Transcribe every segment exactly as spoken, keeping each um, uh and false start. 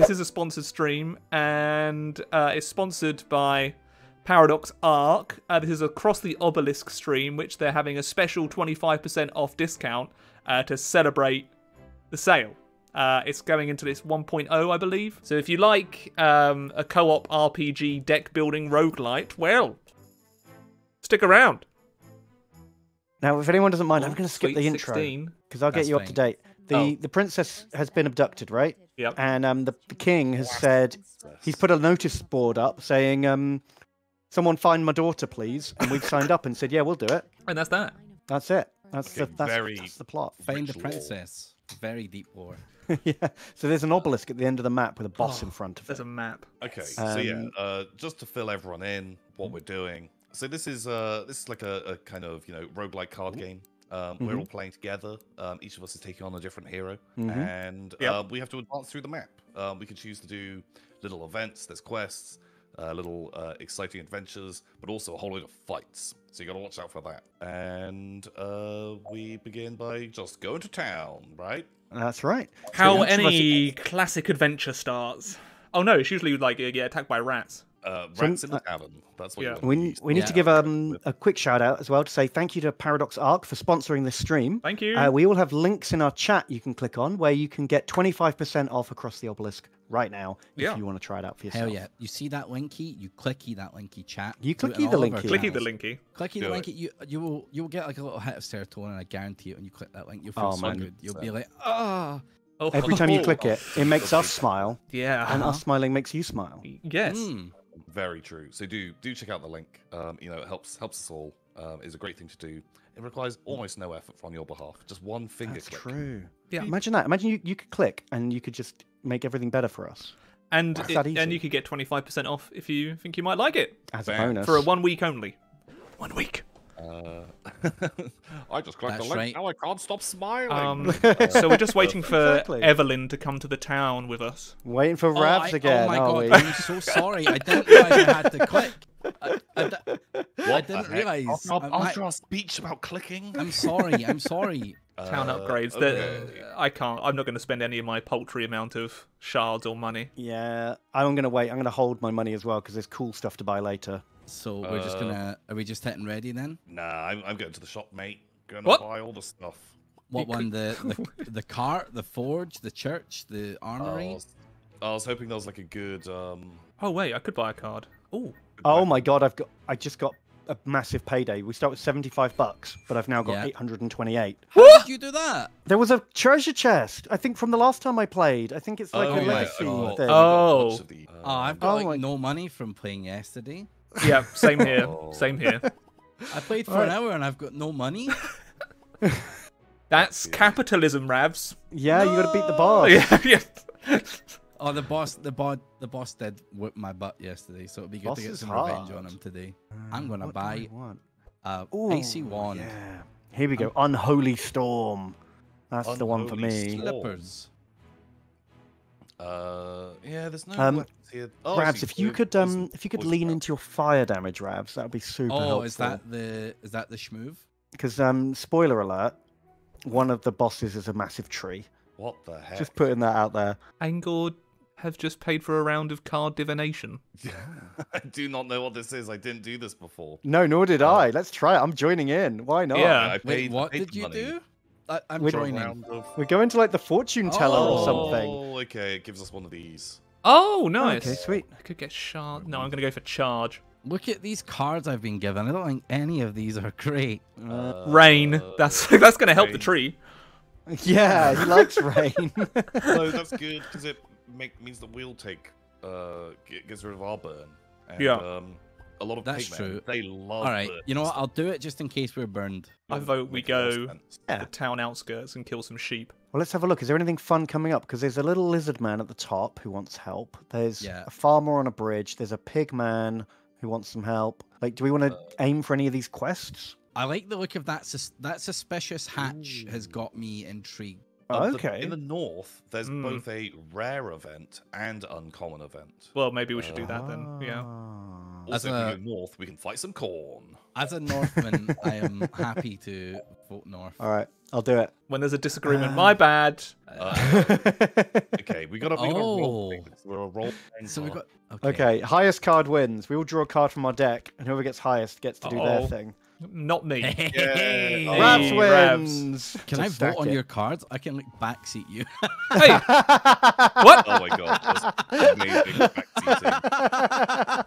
This is a sponsored stream, and uh, it's sponsored by Paradox Arc. Uh, this is a Across the Obelisk stream, which they're having a special twenty-five percent off discount uh, to celebrate the sale. Uh, it's going into this one point oh, I believe. So if you like um, a co-op R P G deck building roguelite, well, stick around. Now, if anyone doesn't mind, oh, I'm going to skip the intro because I'll get That's you up to date. The oh. the princess has been abducted, right? Yep. And um, the, the king has said he's put a notice board up saying, um, "Someone find my daughter, please." And we've signed up and said, "Yeah, we'll do it." And that's that. That's it. That's okay, the that's, very that's the plot. Find the princess. Very deep war. Yeah. So there's an obelisk at the end of the map with a boss oh, in front of there's it. There's a map. Okay. Um, so yeah, uh, just to fill everyone in, what we're doing. So this is uh this is like a, a kind of you know roguelike card game. Um, mm-hmm. We're all playing together. Um, each of us is taking on a different hero, mm-hmm. and yep. uh, we have to advance through the map. Um, we can choose to do little events, there's quests, uh, little uh, exciting adventures, but also a whole load of fights. So you got to watch out for that. And uh, we begin by just going to town, right? That's right. How so any to... classic adventure starts? Oh no, it's usually like you get attacked by rats. Uh, rats so, in the cabin. That's what yeah. you we, we need yeah. to give um, a quick shout out as well to say thank you to Paradox Arc for sponsoring this stream. Thank you. Uh, we all have links in our chat you can click on where you can get twenty-five percent off Across the Obelisk right now if yeah. you want to try it out for yourself. Hell yeah. You see that linky? You clicky that linky chat. You clicky the linky. Clicky the linky. Clicky the linky. You, you, will, you will get like a little hit of serotonin, I guarantee it, when you click that link. You'll feel oh, so man. good. You'll so. be like, ah. Oh. Oh. Every time you click it, it makes us smile. Yeah. And us smiling makes you smile. Yes. Mm. Very true. So do do check out the link. Um, you know, it helps helps us all. Um, it's a great thing to do. It requires almost no effort on your behalf. Just one finger That's click. That's true. Yeah. Imagine that. Imagine you, you could click and you could just make everything better for us. And it, and you could get twenty-five percent off if you think you might like it. As a bonus. For a one week only. One week. Uh, I just clicked the link. Right. Now I can't stop smiling. Um, so we're just waiting for exactly. Evelyn to come to the town with us. Waiting for oh, Ravs I, again. Oh my god! We? I'm so sorry. I didn't realize I had to click. I, I, I didn't realize. I'll, I'll, I'll draw a speech about clicking. I'm sorry. I'm sorry. Town upgrades. Uh, okay. I can't. I'm not going to spend any of my paltry amount of shards or money. Yeah, I'm going to wait. I'm going to hold my money as well because there's cool stuff to buy later. So we're uh, just gonna. Are we just hitting ready then? Nah, I'm, I'm going to the shop, mate. Gonna what? buy all the stuff. What you one? The, the the cart, the forge, the church, the armory. Uh, I, was, I was hoping that was like a good. Um... Oh wait, I could buy a card. Ooh. Oh my god, I've got. I just got a massive payday. We start with seventy-five bucks, but I've now got yeah. eight hundred and twenty-eight. How what? did you do that? There was a treasure chest. I think from the last time I played. I think it's like oh, a legacy oh, thing. Oh. Oh. The, uh, oh, I've got oh, like my... no money from playing yesterday. Yeah, same here. Oh. Same here. I played for right. an hour and I've got no money. That's yeah. capitalism, Ravs. Yeah, no! You gotta beat the boss. Yeah, yeah. Oh, the boss, the boss, the boss did whip my butt yesterday, so it'd be good boss to get some hard. revenge on him today. Um, I'm gonna what buy a Ooh, icy wand. Yeah. Here we go. Um, Unholy storm. That's Unholy the one for me. Slippers. Uh, yeah, there's no. Um, oh, Ravs, if you could, um, if you could lean into your fire damage, Ravs, that would be super. Oh, helpful. is that the is that the shmoove? Because um, spoiler alert, one of the bosses is a massive tree. What the heck? Just putting that out there. Angord have just paid for a round of card divination. Yeah. I do not know what this is. I didn't do this before. No, nor did uh, I. Let's try it. I'm joining in. Why not? Yeah. I paid, Wait, what paid did you money. do? I, I'm We're joining. Of... We're going to like the fortune teller oh, or something. Oh, okay. It gives us one of these. Oh, nice. Okay, sweet. I could get shard. No, I'm going to go for charge. Look at these cards I've been given. I don't think any of these are great. Uh, rain. Uh, that's that's going to help the tree. Yeah, he likes rain. So that's good because it make, means that we'll take, uh, gets rid of our burn. And, yeah. Um, a lot of That's pigmen. true. They love All right, burns. You know what? I'll do it just in case we're burned. I vote we go yeah. to the town outskirts and kill some sheep. Well, let's have a look. Is there anything fun coming up? Because there's a little lizard man at the top who wants help. There's yeah. a farmer on a bridge. There's a pig man who wants some help. Like, do we want to uh, aim for any of these quests? I like the look of that. Sus that suspicious hatch Ooh. has got me intrigued. Oh, okay. The, in the north, there's mm. both a rare event and uncommon event. Well, maybe we should do that then. Yeah. Also, as a, if we go north, we can fight some corn. As a Northman, I am happy to vote north. All right, I'll do it. When there's a disagreement, um, my bad. Uh, okay, we got a, we oh. got a roll. We're a roll. So we got, okay. okay, highest card wins. We all draw a card from our deck, and whoever gets highest gets to uh -oh. do their thing. Not me. Hey, hey, Rabs hey, wins. Rabs. Can Just I vote on it. your cards? I can like backseat you. Hey, what? Oh my god, that's amazing backseating.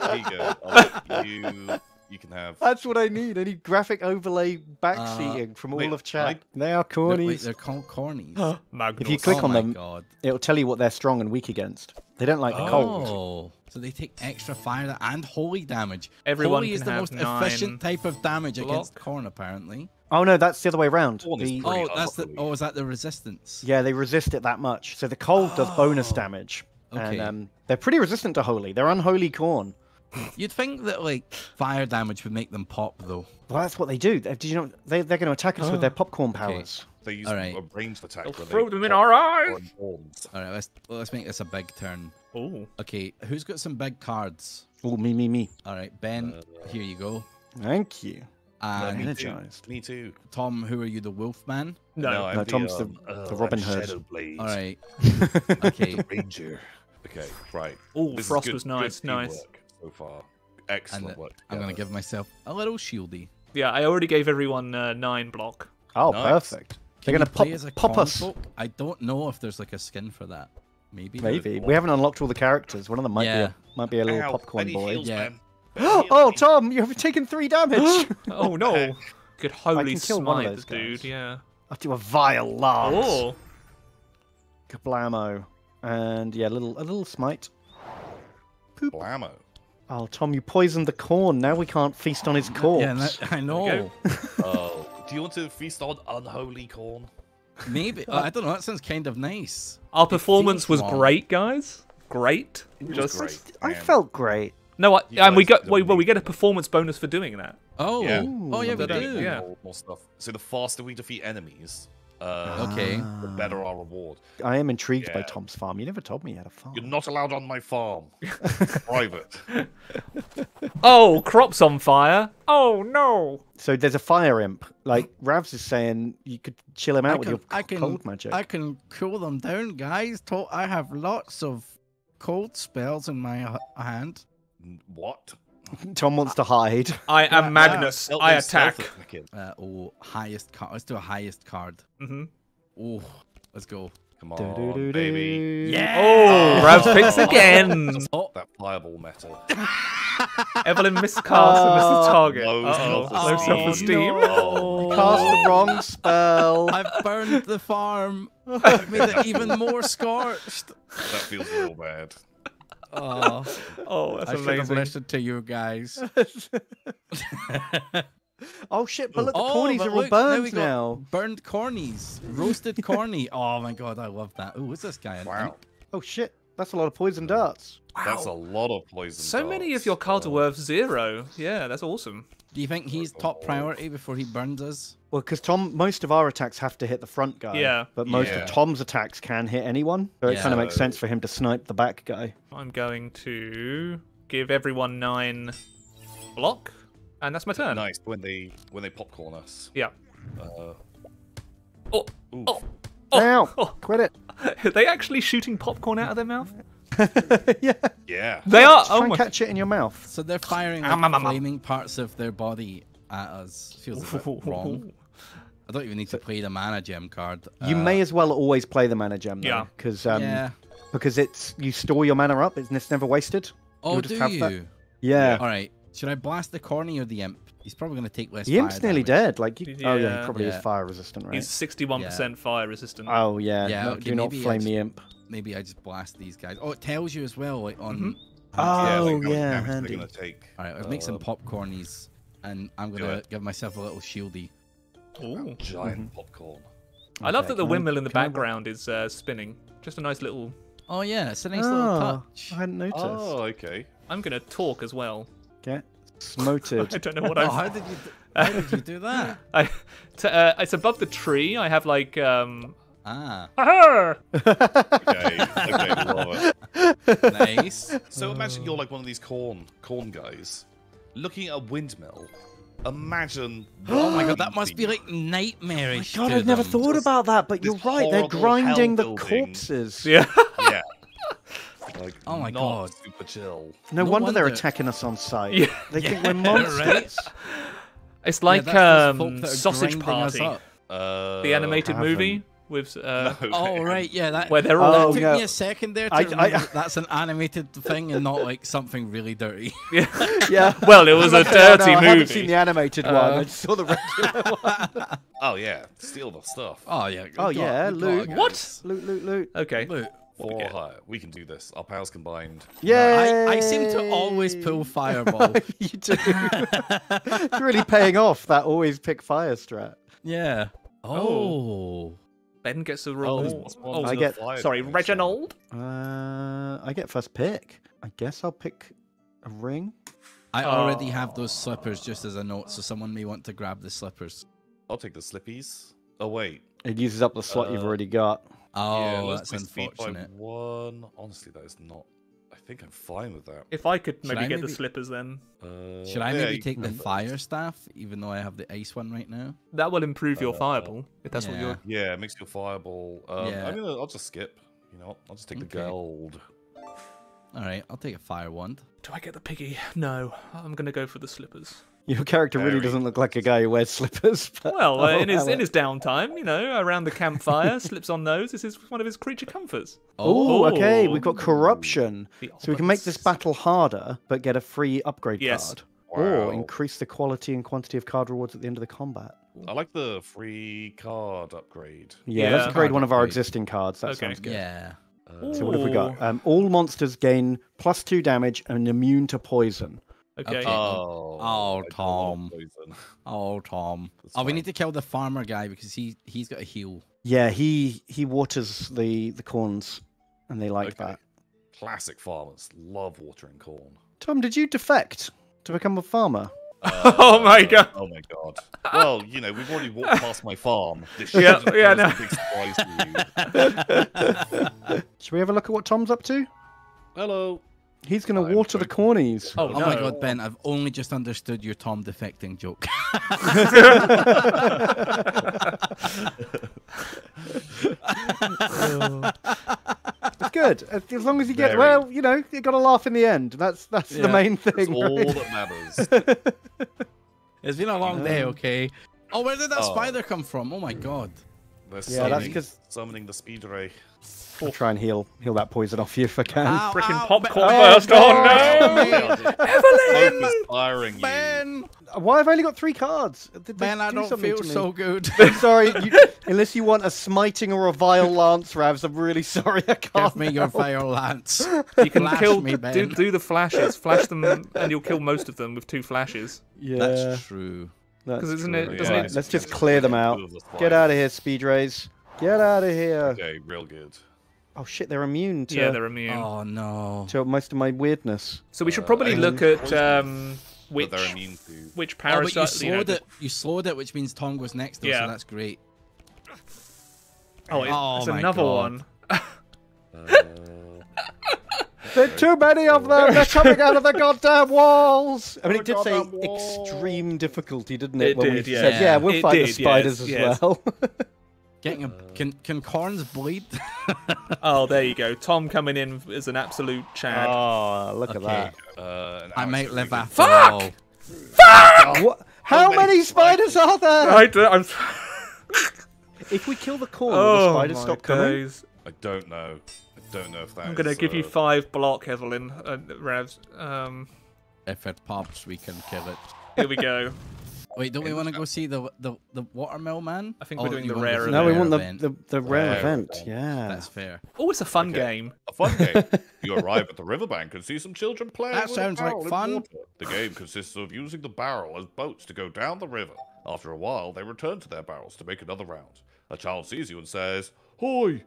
There you go. You, you can have. That's what I need. I need graphic overlay backseating uh, from all wait, of chat. Like, they are cornies. No, wait, they're called cornies. If you click oh on them, god. it'll tell you what they're strong and weak against. They don't like the oh. cold. So they take extra fire and holy damage. Everyone holy is the most nine. efficient type of damage Block. against corn, apparently. Oh no, that's the other way around. The, oh, that's the, oh, is that the resistance? Yeah, they resist it that much. So the cold oh. does bonus damage. Okay. And um, they're pretty resistant to holy. They're unholy corn. You'd think that like fire damage would make them pop, though. Well, that's what they do. Did you know they, they're going to attack us oh. with their popcorn powers? Okay. They use right. a ranged attack. They'll throw they them in our eyes. All right, let's let's make this a big turn. Oh. Okay, who's got some big cards? Oh, me, me, me. All right, Ben, uh, here you go. Thank you. And yeah, me, too. me too. Tom, who are you, the Wolfman? No, no, I'm no the, Tom's um, the, uh, the Robin Hood. All right. Okay. Ranger. Okay, right. Oh, this Frost good, was nice. Nice. So far, excellent and, uh, work. I'm yeah. gonna give myself a little shieldy. Yeah, I already gave everyone uh, nine block. Oh, nice. Perfect. Can They're going to pop, pop us. I don't know if there's like a skin for that. Maybe. Maybe. We haven't unlocked all the characters. One of them might, yeah. be, a, might be a little Ow, popcorn boy. Heals, yeah. Oh, Tom, you've taken three damage. Oh, no. Good holy smite, dude. Yeah. I'll do a vile lance. Oh. Kablamo. And yeah, a little, a little smite. Poop. Blammo. Oh, Tom, you poisoned the corn. Now we can't feast on his corpse. Yeah, that, I know. Oh. Do you want to feast on unholy corn? Maybe. Uh, I don't know. That sounds kind of nice. Our performance was long. great, guys. Great. Just great. I man. felt great. No, I, yeah, and we got well, well. We get a performance bonus for doing that. Oh, yeah. Oh, yeah, we do. Yeah. More, more stuff. So the faster we defeat enemies, uh, okay, the better our reward. I am intrigued yeah. by Tom's farm. You never told me you had a farm. You're not allowed on my farm. Private. Oh, crop's on fire. Oh, no. So there's a fire imp. Like, Ravs is saying you could chill him out I with can, your I can, cold magic. I can cool them down, guys. I have lots of cold spells in my hand. What? Tom wants to hide. I am yeah, Magnus. Yeah. I attack. Uh, oh, highest card. Let's do a highest card. Mm-hmm. Oh, let's go. Come on, do, do, do, baby. Yeah. Oh, Ravs picks again. Oh. That fireball meta. Evelyn miscasts oh, the target. Low uh -oh. self-esteem. Oh, no. oh. Cast the wrong spell. I've burned the farm. I've made it even more scorched. That feels real bad. Oh, oh that's I amazing. I should have listened to you guys. Oh shit, but look, the oh, cornies are all look, burned now, now. Burned cornies. Roasted corny. Oh my god, I love that. Oh, what's this guy? Wow. Oh shit, that's a lot of poison darts. Wow. That's a lot of poison so darts. So many of your cards are worth zero. Yeah, that's awesome. Do you think he's top priority before he burns us? Well, because Tom, most of our attacks have to hit the front guy. Yeah. But most yeah. of Tom's attacks can hit anyone. So yeah. it kind of makes sense for him to snipe the back guy. I'm going to give everyone nine block. And that's my turn. Nice, when they when they popcorn us. Yeah. Uh, oh, oh, oh, Ow. oh, quit it. Are they actually shooting popcorn out of their mouth? yeah. Yeah. They yeah, are. Try oh and my... catch it in your mouth. So they're firing like, um, um, flaming um. parts of their body at us. Feels a bit wrong. I don't even need to play the mana gem card. You uh, may as well always play the mana gem, though, yeah. Because um, yeah. because it's you store your mana up. It's never wasted. Oh, just do have you? That. Yeah. yeah. All right. Should I blast the corny or the imp? He's probably going to take less. The imp's nearly damage. dead. Like, you... yeah. oh yeah, he probably yeah. is fire resistant, right? He's sixty-one yeah. percent fire resistant. Oh yeah. yeah no, okay, do not flame the imp. Maybe I just blast these guys. Oh, it tells you as well, like on. Mm-hmm. Oh yeah, like yeah handy. Gonna take. All right, let's uh, make some popcornies, and I'm gonna give myself a little shieldy. Oh, giant mm-hmm. popcorn! I okay, love that the windmill I, in the background I... is uh, spinning. Just a nice little. Oh yeah, it's a nice oh, little touch. I hadn't noticed. Oh okay. I'm gonna talk as well. Get smoted. I don't know what I. Oh, how did you? How did you do that? I. T uh, it's above the tree. I have like. Um, Ah. okay, okay, love it. Nice. So imagine you're like one of these corn corn guys, looking at a windmill. Imagine. Oh my god, that must be like nightmarish. Oh my god, I've never them. thought Just about that. But you're right, they're grinding the corpses. Yeah. Yeah. Like, oh my god, super chill. No, no wonder, wonder they're attacking us on sight. Yeah. They yeah. think we're monsters. Right? It's like yeah, um, Sausage Party, uh, the animated movie. With, uh, no, oh right, yeah, that, where they're all, oh, that took yeah. me a second there to I, I, that that's an animated thing and not like something really dirty. Yeah, yeah. Well, it was a dirty no, no, movie. I haven't seen the animated uh, one. I just saw the regular one. Oh yeah, steal the stuff. Oh yeah. Oh God, yeah, loot. What? Loot, loot, loot. Okay. Loot. Or higher. We can do this. Our powers combined. Yeah. I, I seem to always pull fireball. You do. It's really paying off. That always pick fire strat. Yeah. Oh. oh. Ben gets the roll. Oh, oh, I get. Sorry, thing, Reginald. So. Uh, I get first pick. I guess I'll pick a ring. I oh. already have those slippers just as a note, so someone may want to grab the slippers. I'll take the slippies. Oh wait, it uses up the slot uh, you've already got. Oh, yeah, that's unfortunate. One, honestly, that is not. I think I'm fine with that. If I could maybe I get maybe... the slippers then. Uh, Should I yeah, maybe take the fire staff, even though I have the ice one right now? That will improve your uh, fireball, if that's yeah. what you're... Yeah, it makes your fireball. Um, yeah. I'm gonna, I'll just skip, you know, I'll just take okay. the gold. Alright, I'll take a fire wand. Do I get the piggy? No, I'm gonna go for the slippers. Your character really doesn't look like a guy who wears slippers. But... Well, uh, in his in his downtime, you know, around the campfire, slips on those. This is one of his creature comforts. Oh, Ooh, okay. We've got corruption, so we can make this battle harder, but get a free upgrade yes. card, wow. or increase the quality and quantity of card rewards at the end of the combat. I like the free card upgrade. Yeah, yeah. let's upgrade one of our existing cards. That okay. sounds good. Yeah. Uh, so what have we got? Um, all monsters gain plus two damage and immune to poison. Okay. okay. Oh, oh, Tom. Oh, Tom. That's oh, fine. We need to kill the farmer guy because he he's got a heel. Yeah, he he waters the the corns, and they like okay. that. Classic farmers love watering corn. Tom, did you defect to become a farmer? Uh, oh my god! Oh my god! Well, you know, we've already walked past my farm. This yeah, yeah, no. Big surprise to you. Should we have a look at what Tom's up to? Hello. He's going to water the cornies. Oh, no. Oh my god, Ben, I've only just understood your Tom defecting joke. It's good. As long as you get, Very. well, you know, you got to laugh in the end. That's that's yeah. the main thing. That's all right? that matters. It's been a long um, day, okay? Oh, where did that oh. spider come from? Oh my god. They're yeah, that's because summoning the speed ray. I'll try and heal heal that poison off you if I can. Ow, Freaking ow, popcorn burst! Oh no! Evelyn! Ben! Why have I only got three cards? Did Ben, I do don't feel so good. I'm sorry. You, unless you want a smiting or a vile lance, Ravs, I'm really sorry I can't. Give me your vile lance. You can Flash kill me, Ben. Do, do the flashes. Flash them, and you'll kill most of them with two flashes. Yeah, that's true. That's isn't true. It, doesn't yeah, it, let's just clear them out. Get out of here, speed rays. Get out of here. Okay, real good. Oh shit, they're immune to... Yeah, they're immune. Oh no. To most of my weirdness. So we should probably uh, look at um, which, they're immune to. which parasite... Oh, you slowed you know, it, you slowed it, which means Tom was next though, yeah. so that's great. Oh, it's oh, another God. one. uh, there are too many of them! They're coming out of the goddamn walls! I mean, it did say extreme difficulty, didn't it? It when did, we yeah. Said, yeah, we'll it fight did, the spiders yes, as yes. well. Getting a, can can corns bleed? Oh, there you go. Tom coming in is an absolute Chad. Oh, look okay. at that. Uh, I might live after Fuck! All. Fuck! What? How, How many, many spiders are there? I don't, I'm... If we kill the corn, oh, will the spiders stop coming? I don't know. I don't know if that. I'm gonna is, give uh... you five block, Evelyn, uh, Revs. Um... If it pops, we can kill it. Here we go. Wait, don't we want to go see the the the watermill man? I think oh, we're doing the rare event. No, we want the the, the rare, rare event. event. Yeah, that's fair. Oh, it's a fun okay. game. A fun game. You arrive at the riverbank and see some children playing. That with sounds a like fun. Water. The game consists of using the barrel as boats to go down the river. After a while, they return to their barrels to make another round. A child sees you and says, "Hoi,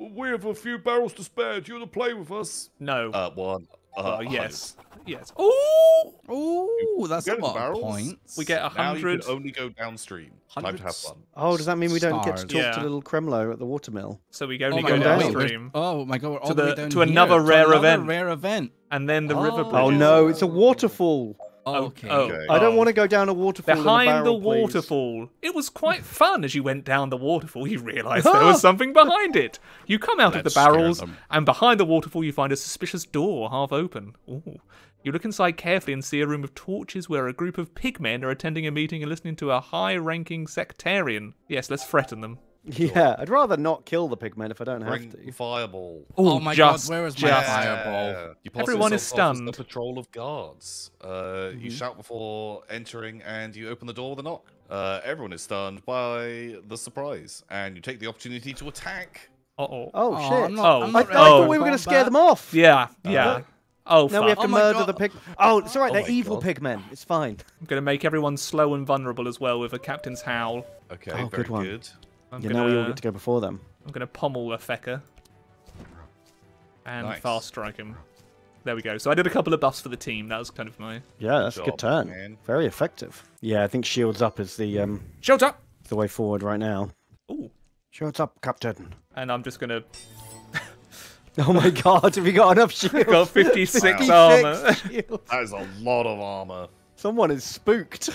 we have a few barrels to spare. Do you want to play with us?" No. Uh, one. Uh, oh, yes. Yes. Oh, oh, that's a lot of points. We get a hundred. Now you can only go downstream. I'd have fun. Oh, does that mean we don't Stars. get to talk yeah. to little Kremlo at the watermill? So we only oh go downstream. Oh my god! To, the, down to another rare to another event. Rare event. And then the oh. river. Bridges. Oh no! It's a waterfall. Oh, okay. Oh, okay. I don't want to go down a waterfall. Behind in a barrel, the waterfall. Please. It was quite fun as you went down the waterfall. You realised there was something behind it. You come out Let's of the barrels, and behind the waterfall you find a suspicious door half open. Ooh. You look inside carefully and see a room of torches where a group of pigmen are attending a meeting and listening to a high-ranking sectarian. Yes, let's threaten them. Sure. Yeah, I'd rather not kill the pigmen if I don't Bring have to. Fireball. Ooh, oh my just, god, where is my yeah. fireball? You Everyone is stunned. The patrol of guards. Uh, mm-hmm. You shout before entering and you open the door with a knock. Uh, everyone is stunned by the surprise and you take the opportunity to attack. Uh oh. Oh, oh shit. I'm not, oh. I'm I, I thought oh. we were going to scare them off. Yeah, yeah. Uh, Oh, now fuck. we have to oh murder the pig. Oh, it's all right. Oh they're evil pigmen. It's fine. I'm going to make everyone slow and vulnerable as well with a captain's howl. Okay, oh, very good. One. good. I'm you gonna, know we all get to go before them. I'm going to pommel a fecker and nice. fast strike him. There we go. So I did a couple of buffs for the team. That was kind of my yeah. That's job, a good turn. Man. Very effective. Yeah, I think shields up is the um. Shields up. The way forward right now. Ooh. Shields up, Captain. And I'm just going to. Oh my god, have you got enough shield? Got fifty-six, fifty-six armor. Shields. That is a lot of armor. Someone is spooked.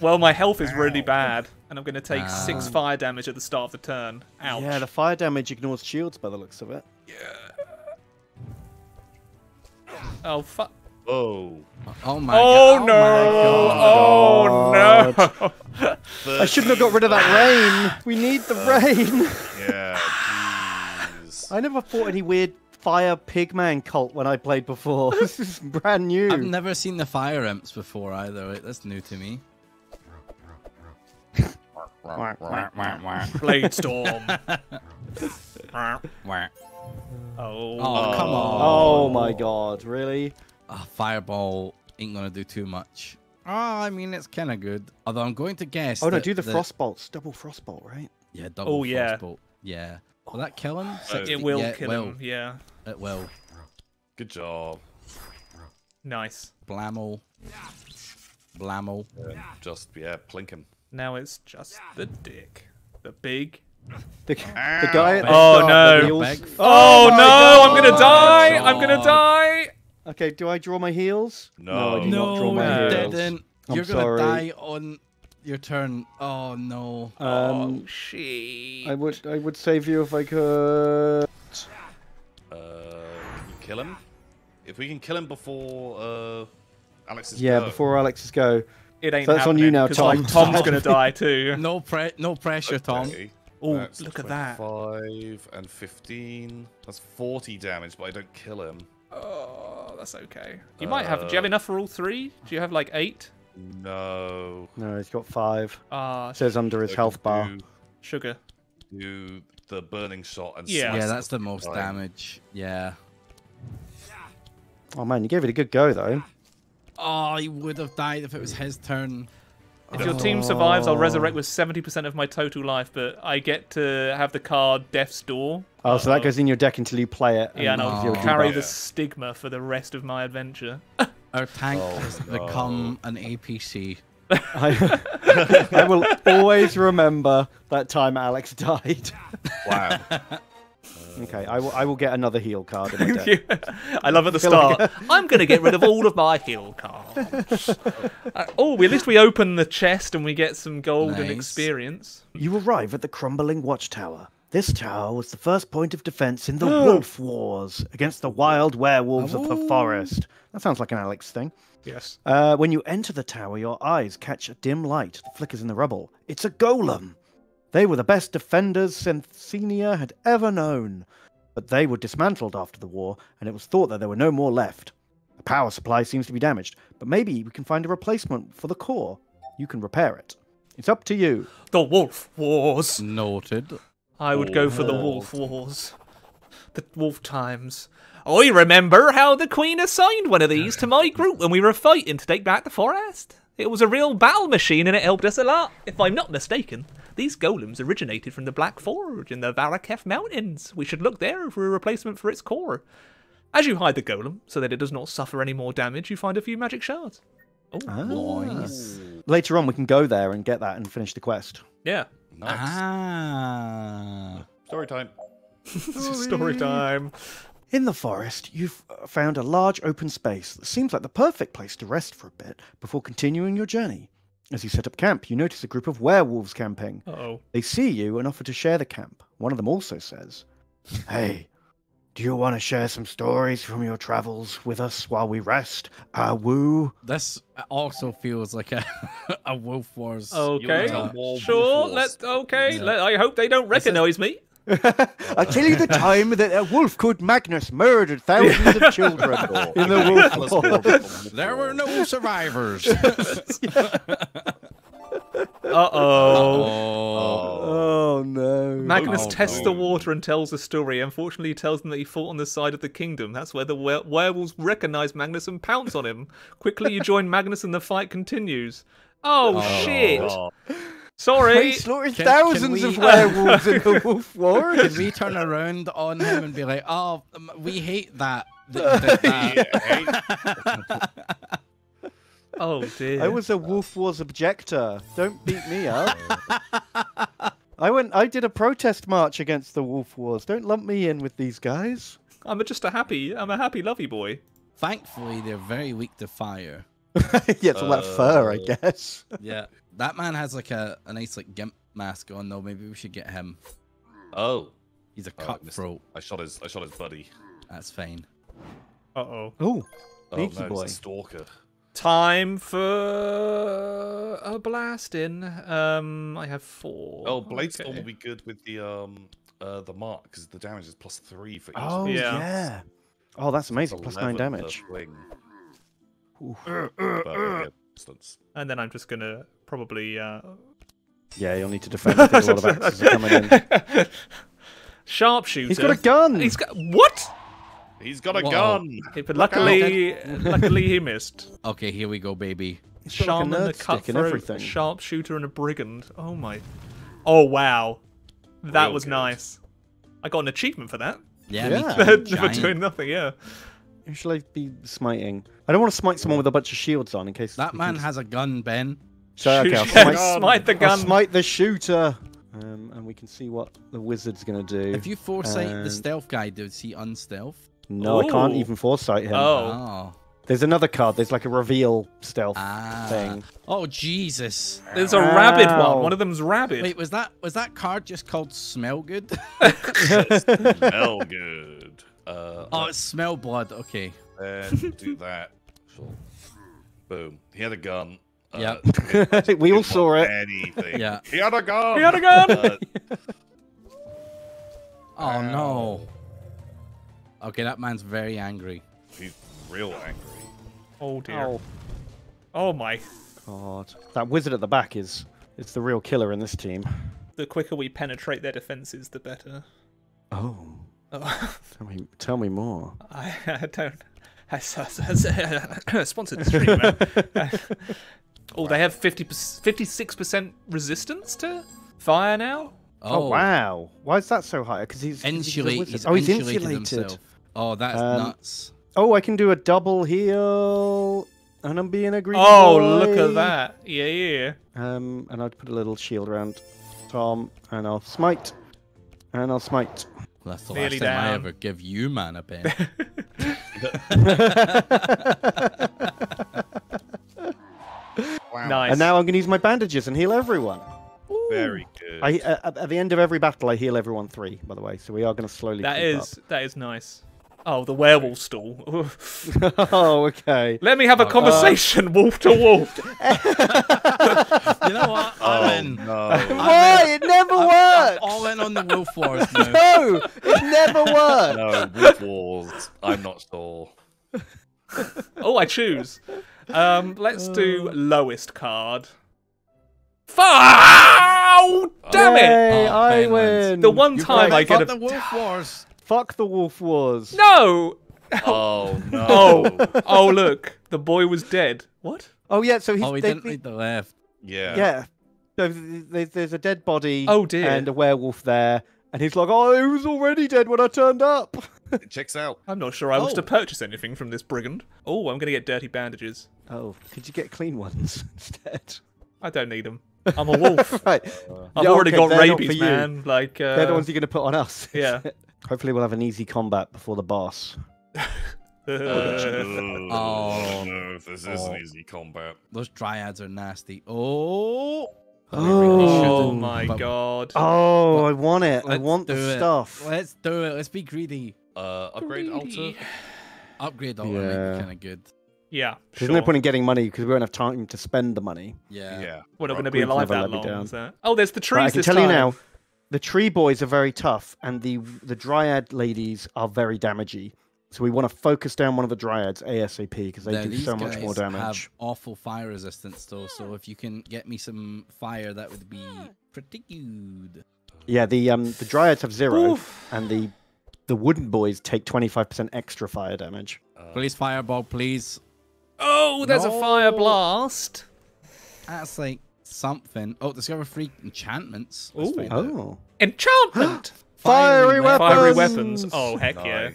Well, my health is Ow. really bad, and I'm going to take Ow. six fire damage at the start of the turn. Ouch. Yeah, the fire damage ignores shields by the looks of it. Yeah. Oh, fuck. Oh. Oh my god. Oh no. Oh, oh no. The I shouldn't have got rid of that rain. We need the uh, rain. Yeah. I never fought any weird fire pigman cult when I played before. This is brand new. I've never seen the fire imps before either. That's new to me. Blade storm. oh. oh, come on. Oh my god, really? Oh, fireball ain't gonna do too much. Oh, I mean, it's kind of good. Although I'm going to guess. Oh no, do the, the... frostbolts. Double frostbolt, right? Yeah, double oh, frostbolt. Yeah. yeah. Will that kill him? Oh, it will yeah, kill it will. him, yeah. It will. Good job. Nice. Blammo. Blammo. Yeah, just, yeah, plink him. Now it's just the dick. The big. The, the guy at the Oh, no. The oh, oh no, God. I'm going to die. I'm going to die. Okay, do I draw my heels? No, no I do no, not draw my heels. You didn't. I'm You're going to die on... Your turn. Oh no. Um, oh shit. I would I would save you if I could. Uh, can you kill him? If we can kill him before uh, Alex's yeah, go. Yeah, before Alex's go. It ain't. So that's on you now, Tom. Like, Tom's gonna die too. No pre no pressure, okay. Tom. Oh, that's look at that. Five and fifteen. That's forty damage, but I don't kill him. Oh, that's okay. You uh, might have. Do you have enough for all three? Do you have like eight? No. No, he's got five. Ah. Uh, Says under his health bar. Do, Sugar. Do the burning shot and yeah. Yeah, that's the most time. damage. Yeah. Oh man, you gave it a good go though. Oh, he would have died if it was his turn. If oh. your team survives, I'll resurrect with seventy percent of my total life, but I get to have the card Death's Door. Oh, so that goes in your deck until you play it. And yeah, and I'll oh. carry the stigma for the rest of my adventure. Our tank oh, has no. become an A P C. I, I will always remember that time Alex died. Wow. Okay, I will, I will get another heal card in my deck. yeah. I love at the start. Like a... I'm going to get rid of all of my heal cards. uh, oh, at least we open the chest and we get some gold nice. and experience. You arrive at the crumbling watchtower. This tower was the first point of defense in the oh. Wolf Wars against the wild werewolves oh. of the forest. That sounds like an Alex thing. Yes. Uh, when you enter the tower, your eyes catch a dim light that flickers in the rubble. It's a golem. They were the best defenders Synthenia had ever known. But they were dismantled after the war, and it was thought that there were no more left. The power supply seems to be damaged, but maybe we can find a replacement for the core. You can repair it. It's up to you. The Wolf Wars. Noted. I would go for the Wolf Wars. The Wolf Times. I remember how the Queen assigned one of these to my group when we were fighting to take back the forest. It was a real battle machine and it helped us a lot. If I'm not mistaken, these golems originated from the Black Forge in the Varakef Mountains. We should look there for a replacement for its core. As you hide the golem so that it does not suffer any more damage, you find a few magic shards. Oh, ah. Nice. Later on, we can go there and get that and finish the quest. Yeah. Nice. Ah. Story time. Story time. In the forest, you've found a large open space that seems like the perfect place to rest for a bit before continuing your journey. As you set up camp, you notice a group of werewolves camping. Uh-oh. They see you and offer to share the camp. One of them also says, "Hey, do you want to share some stories from your travels with us while we rest? Ah, woo." This also feels like a a wolf wars. Okay, uh, sure. Let's. Okay, yeah. Let, I hope they don't recognize me. I tell you the time that a wolf called Magnus murdered thousands of children in the wolf wars. There were no survivors. Uh oh. Oh, oh no. Magnus oh, tests no. the water and tells a story. Unfortunately, he tells them that he fought on the side of the kingdom. That's where the were werewolves recognize Magnus and pounce on him. Quickly, you join Magnus and the fight continues. Oh, oh shit. Oh. Sorry. He slaughtered can, thousands can we... of werewolves in the wolf war. Did we turn around on him and be like, "Oh, we hate that." Oh dear. I was a Wolf Wars objector. Don't beat me up. I went I did a protest march against the Wolf Wars. Don't lump me in with these guys. I'm just a happy I'm a happy lovey boy. Thankfully they're very weak to fire. Yeah, it's all uh, that fur, I guess. Yeah. That man has like a, a nice like gimp mask on though, maybe we should get him. Oh. He's a oh, cutthroat. I shot his I shot his buddy. That's fine. Uh oh. Ooh, oh no, boy. He's a stalker. Time for a blast in. Um, I have four. Oh, Bladestorm okay. will be good with the um uh the mark because the damage is plus three for each. Oh yeah. yeah. Oh, that's amazing. Plus nine damage. Uh, uh, uh. And then I'm just gonna probably. Uh... Yeah, you'll need to defend. I think a lot of axes are coming in. Sharpshooter. He's got a gun. He's got what? He's got a Whoa. gun! But luckily, luckily he missed. Okay, here we go, baby. Shaman, like a, a cutthroat, a sharpshooter, and a brigand. Oh my! Oh wow, that Real was good. nice. I got an achievement for that. Yeah, yeah. Me too. For doing nothing. Yeah. Who shall I be smiting? I don't want to smite someone with a bunch of shields on, in case that man has a gun, Ben. So, okay, I'll smite, smite the gun. I'll smite the shooter. Um, and we can see what the wizard's gonna do. If you foresight and... the stealth guy, does he unstealth? No, Ooh. I can't even foresight him. Oh. oh. There's another card. There's like a reveal stealth ah. thing. Oh, Jesus. There's a Ow. rabid one. One of themem's rabid. Wait, was that was that card just called Smell Good? Smell Good. Uh, oh, it's Smell Blood. Okay. Then do that. Sure. Boom. He had a gun. Yeah. Uh, we all saw it. Anything. Yeah. He had a gun. He had a gun. Uh, oh, Ow. no. Okay, that man's very angry. He's real angry. Oh dear. Ow. Oh my god. That wizard at the back is it's the real killer in this team. The quicker we penetrate their defenses, the better. Oh. oh. Tell me, tell me more. I, I don't. I, I, I, I sponsored the stream, man. oh, wow. They have fifty-six percent resistance to fire now. Oh. oh wow! Why is that so high? Because he's, Insulate, he's, he's oh, he's insulated. insulated. Oh, that's um, nuts. Oh, I can do a double heal, and I'm being a green. Oh, boy. Look at that! Yeah, yeah. Um, and I'd put a little shield around Tom, and I'll smite, and I'll smite. Well, that's the Nearly last time down. I ever give you man a pen. Wow. Nice. And now I'm going to use my bandages and heal everyone. Very good. I, uh, at the end of every battle, I heal everyone three, by the way, so we are going to slowly That is up. That is nice. Oh, the werewolf stall. Oh, okay. Let me have a oh, conversation, uh... wolf to wolf. You know what? I'm oh, in. No. I'm Why? In. It never I'm, works. I'm all in on the wolf wars now. No, it never works. No, wolf wars. I'm not stall. Oh, I choose. Um, let's uh... do lowest card. Fuck! Oh, damn Yay, it! Oh, I win. The one time I get a... the Wolf Wars. Fuck the Wolf Wars. No! Oh, no. Oh, oh, look. The boy was dead. What? Oh, yeah, so he's... Oh, he they, didn't read the left. Yeah. Yeah. So there's a dead body oh, dear. and a werewolf there, and he's like, oh, he was already dead when I turned up. It checks out. I'm not sure I oh. wish to purchase anything from this brigand. Oh, I'm going to get dirty bandages. Oh, could you get clean ones instead? I don't need them. I'm a wolf. Right. I've yeah, already okay, got rabies, man. Like, uh... they're the ones you're going to put on us. Yeah. Hopefully we'll have an easy combat before the boss. uh, oh, no, this oh. is an easy combat. Those dryads are nasty. Oh. Oh, really oh my but, god. Oh, but, I want it. I want the it. stuff. Let's do it. Let's be greedy. Uh, upgrade altar. Upgrade altar yeah. might be kind of good. Yeah. There's sure. no point in getting money because we won't have time to spend the money. Yeah. yeah. We're not right. going to be alive that long. Down. That? Oh, there's the trees right, I can this tell time. you now, the tree boys are very tough and the, the dryad ladies are very damagey. So we want to focus down one of the dryads ASAP because they now, do so much more damage. Have awful fire resistance though, so if you can get me some fire, that would be pretty good. Yeah, the um the dryads have zero, Oof. and the the wooden boys take twenty-five percent extra fire damage. Uh, please fireball, please. Oh, there's no. a fire blast. That's like something. Oh, discover free enchantments. Let's Ooh. Oh, enchantment! Fiery weapons. Fiery weapons. Oh, heck nice. yeah.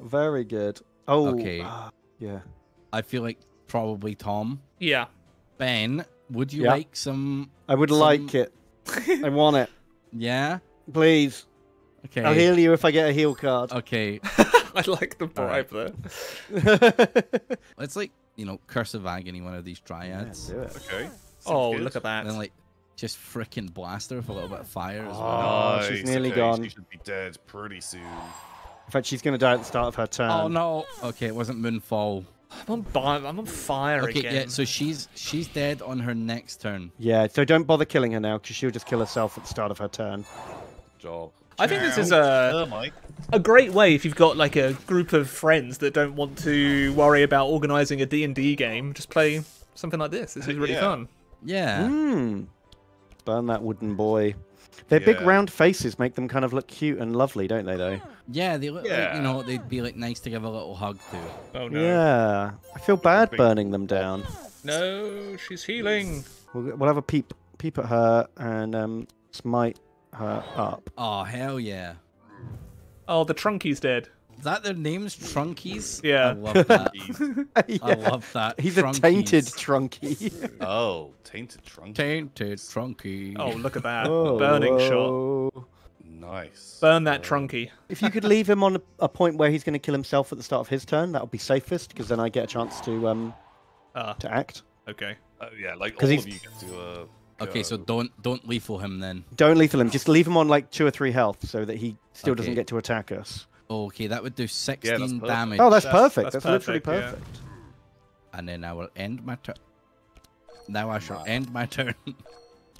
Very good. Oh, okay. Uh, yeah. I feel like probably Tom. Yeah. Ben, would you yeah. like some? I would some... like it. I want it. Yeah. Please. Okay. I'll heal you if I get a heal card. Okay. I like the bribe right. there. It's like, you know, Curse of Agony, one of these dryads. Yeah, do it. Okay. Oh, good. Look at that. And then, like, just frickin' blast her with a little bit of fire as well. Nice. Oh, she's nearly okay. gone. She should be dead pretty soon. In fact, she's going to die at the start of her turn. Oh, no. Okay, it wasn't Moonfall. I'm on, I'm on fire okay, again. Yeah, so she's she's dead on her next turn. Yeah, so don't bother killing her now, because she'll just kill herself at the start of her turn. Good job. I think this is a, a great way if you've got like a group of friends that don't want to worry about organising a D and D game. Just play something like this. This is really yeah. fun. Yeah. Mm. Burn that wooden boy. Their yeah. big round faces make them kind of look cute and lovely, don't they, though? Yeah, they look yeah. like, you know, they'd be like nice to give a little hug to. Oh, no. Yeah. I feel bad burning them down. No, she's healing. We'll, we'll have a peep peep at her and um, smite her up. Oh, hell yeah. Oh, the Trunky's dead. Is that their name's Trunkies? Yeah. I love that. yeah. I love that. He's Trunkies. a tainted Trunky. oh, tainted Trunky. Tainted Trunky. Oh, look at that. Whoa, Burning whoa. shot. Nice. Burn that whoa. Trunky. If you could leave him on a, a point where he's going to kill himself at the start of his turn, that would be safest, because then I get a chance to um uh, to act. Okay. Oh, uh, yeah, like all he's... of you get to... Uh, okay, so don't don't lethal him then. Don't lethal him. Just leave him on like two or three health so that he still okay. doesn't get to attack us. Okay, that would do sixteen yeah, damage. Oh, that's, that's perfect. That's, that's perfect, literally perfect. Yeah. And then I will end my turn. Now I shall wow. end my turn.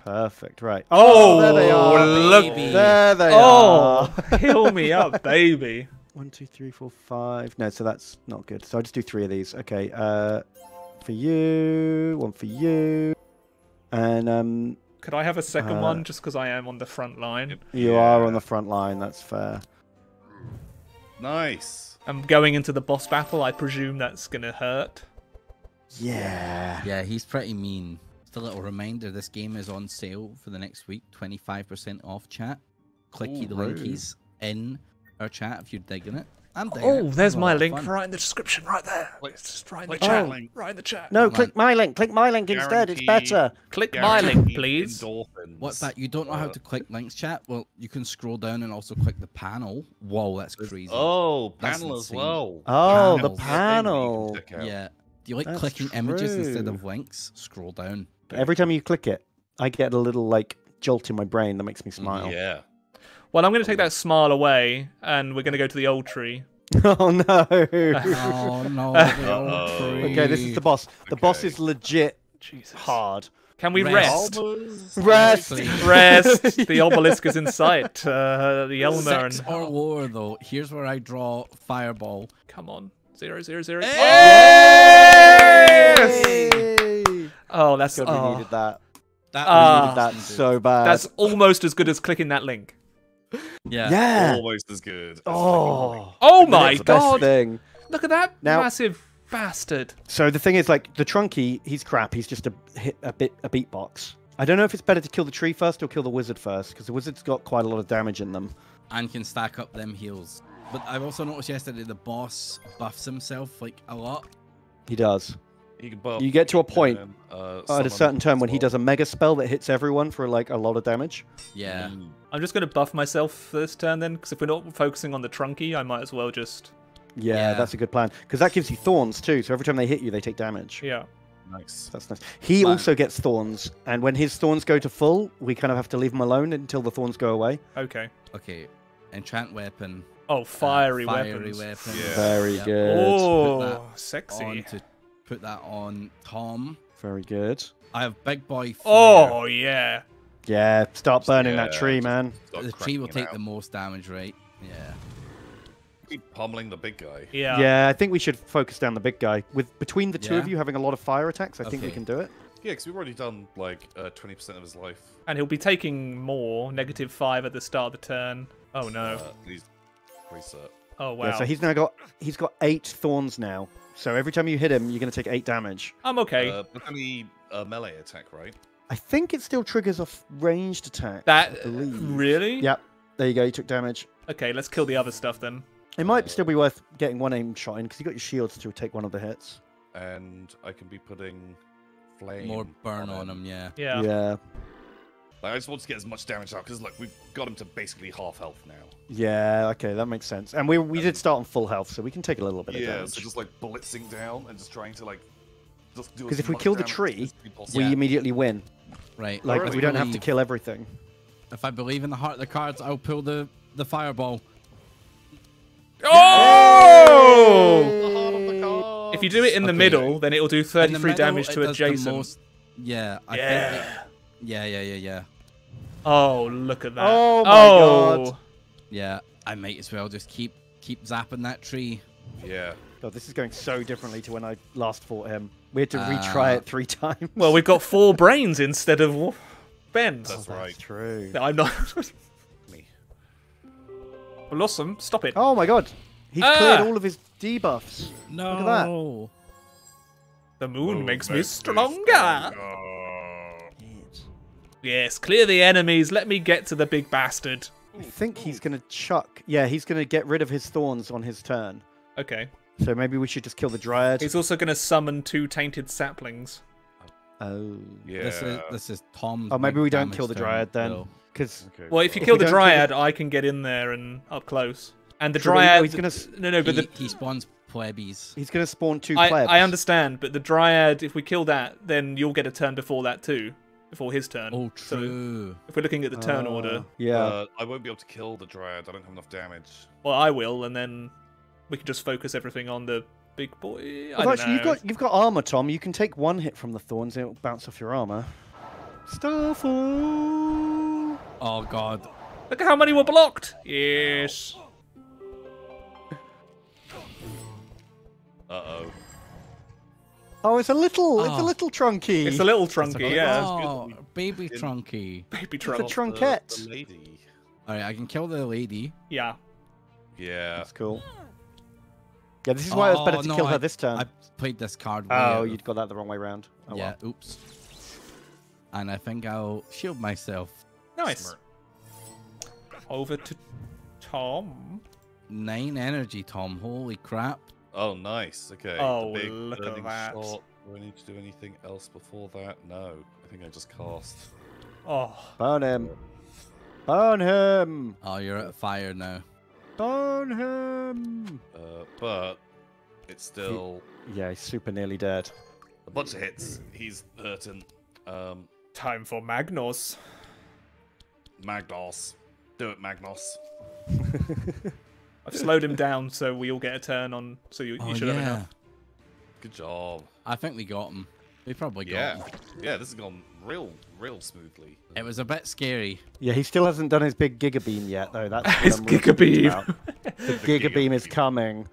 Perfect, right. Oh, oh there they are. Look. There they oh, are. Heal me up, baby. One, two, three, four, five. No, so that's not good. So I just do three of these. Okay, uh, for you, one for you. And um, could I have a second uh, one just because I am on the front line? You yeah. are on the front line, that's fair. Nice. I'm going into the boss battle. I presume that's going to hurt. Yeah. Yeah, he's pretty mean. Just a little reminder, this game is on sale for the next week. twenty-five percent off, chat. Clicky Ooh, the linkies rude. in our chat if you're digging it. I'm digging oh, it. Oh, there's my link fun. right in the description right there. Like, it's just right in the oh. chat link. Right in the chat. No, click my link. Click my link Guarantee. instead. It's better. Click Guarantee my link, please. Endorphins. What's that? You don't know how to click links, chat? Well, you can scroll down and also click the panel. Whoa, that's crazy. Oh, that's panel insane. as well. Oh, Panels. the panel. Yeah. Do you like that's clicking true. images instead of links? Scroll down. But every time you click it, I get a little like jolt in my brain that makes me smile. Yeah. Well, I'm going to take that smile away, and we're going to go to the old tree. Oh, no. oh, no, the old tree. Okay, this is the boss. The okay. boss is legit Jesus. hard. Can we rest? Rest. Rest. rest. The obelisk is in sight. Uh, the Elmer. Six and... or lower, though. Here's where I draw Fireball. Come on. Zero, zero, zero. Hey! Yes! Oh, that's good. Oh. We needed that. That, uh, needed that so bad. That's almost as good as clicking that link. Yeah. yeah, almost as good. As oh, oh my god! Thing. Look at that now, massive bastard. So the thing is, like the Trunky, he's crap. He's just a hit, a bit a beatbox. I don't know if it's better to kill the tree first or kill the wizard first, because the wizard's got quite a lot of damage in them and can stack up them heals. But I've also noticed yesterday the boss buffs himself like a lot. He does. He can buff, you get to a point then, uh, at a certain turn when he does a mega spell that hits everyone for like a lot of damage. Yeah. Mm. I'm just going to buff myself this turn then, because if we're not focusing on the Trunky, I might as well just... Yeah, yeah. That's a good plan. Because that gives you thorns too, so every time they hit you, they take damage. Yeah. Nice. That's nice. He Man. also gets thorns, and when his thorns go to full, we kind of have to leave him alone until the thorns go away. Okay. Okay. Enchant weapon. Oh, fiery, uh, fiery weapons. weapons. Yeah. Very yeah. good. Oh, sexy. To put that on Tom. Very good. I have big boy flare. Oh, yeah. Yeah, start burning yeah, that tree, man. The tree will take out. the most damage, right? Yeah. Keep pummeling the big guy. Yeah. Yeah, I think we should focus down the big guy. With Between the two yeah. of you having a lot of fire attacks, I okay. think we can do it. Yeah, because we've already done, like, uh, twenty percent of his life. And he'll be taking more, negative five at the start of the turn. Oh, no. Uh, he's reset. Oh, wow. Yeah, so he's now got he's got eight thorns now. So every time you hit him, you're going to take eight damage. I'm okay. Uh, but only uh, melee attack, right? I think it still triggers a ranged attack. That I believe. Really? Yep. There you go. You took damage. Okay, let's kill the other stuff then. It might uh, still be worth getting one aim shot in because you got your shields to take one of the hits. And I can be putting flame. More burn on him, yeah. Yeah. Yeah. Like, I just want to get as much damage out because look, we've got him to basically half health now. Yeah, okay, that makes sense. And we we um, did start on full health, so we can take a little bit yeah, of damage. Yeah, so just like blitzing down and just trying to like just do. Because if we kill the tree, we yeah. immediately win. Right. Like really we don't believe, have to kill everything. If I believe in the heart of the cards, I'll pull the the fireball. Oh! Yay! The heart of the cards. If you do it in okay. the middle, then it'll do thirty-three the middle, damage to adjacent. Most, yeah. I yeah. Think it, Yeah, yeah, yeah, yeah. Oh, look at that. Oh, my oh. God. Yeah, I might as well just keep keep zapping that tree. Yeah. God, this is going so differently to when I last fought him. We had to uh, retry it three times. Well, we've got four brains instead of Ben's. That's oh, right. That's true. No, I'm not. Me. Blossom, stop it. Oh, my God. He's ah! cleared all of his debuffs. No. Look at that. The moon oh, makes, makes me stronger. Me stronger. Yes, clear the enemies. Let me get to the big bastard. I think he's going to chuck. Yeah, he's going to get rid of his thorns on his turn. Okay. So maybe we should just kill the dryad. He's also going to summon two tainted saplings. Oh. Yeah. This is, this is Tom's. Oh, maybe we don't kill the dryad then. Because no. okay, Well, if you kill if the dryad, the... I can get in there and up close. And the Should dryad... We, oh, he's gonna... No, no, but he, the... he spawns plebes. He's going to spawn two I, plebs. I understand, but the dryad, if we kill that, then you'll get a turn before that too. Before his turn. Oh, true. So if we're looking at the turn oh, order... Yeah. Uh, I won't be able to kill the Dryad. I don't have enough damage. Well, I will, and then we can just focus everything on the big boy. I well, don't actually, know. You've got, you've got armor, Tom. You can take one hit from the thorns and it'll bounce off your armor. Starfall! Oh, God. Look at how many were blocked! Yes. Uh-oh. Oh, it's a little, oh. it's a little Trunky. It's a little Trunky, a, yeah. Oh, baby Trunky. Baby Trunky. It's a Trunkette. The, the lady. All right, I can kill the lady. Yeah. Yeah. That's cool. Yeah, this is why oh, it was better to no, kill her I, this turn. I played this card. Oh, you'd got that the wrong way around. Oh, yeah, well. Oops. And I think I'll shield myself. Nice. Smart. Over to Tom. Nine energy, Tom. Holy crap. Oh, nice. Okay. Oh, big look at that. Shot. Do I need to do anything else before that? No. I think I just cast. Oh. Burn him. Burn him. Oh, you're at fire now. Burn him. Uh, but it's still. He... Yeah, he's super nearly dead. A bunch of hits. He's hurting. Um, Time for Magnus. Magnus. Do it, Magnus. I've slowed him down, so we all get a turn on. So you, you oh, should yeah. have enough. Good job. I think we got him. We probably got yeah. him. Yeah, this has gone real, real smoothly. It was a bit scary. Yeah, he still hasn't done his big Giga Beam yet, though. That's his Giga Beam. The, the Giga, Giga Beam is coming.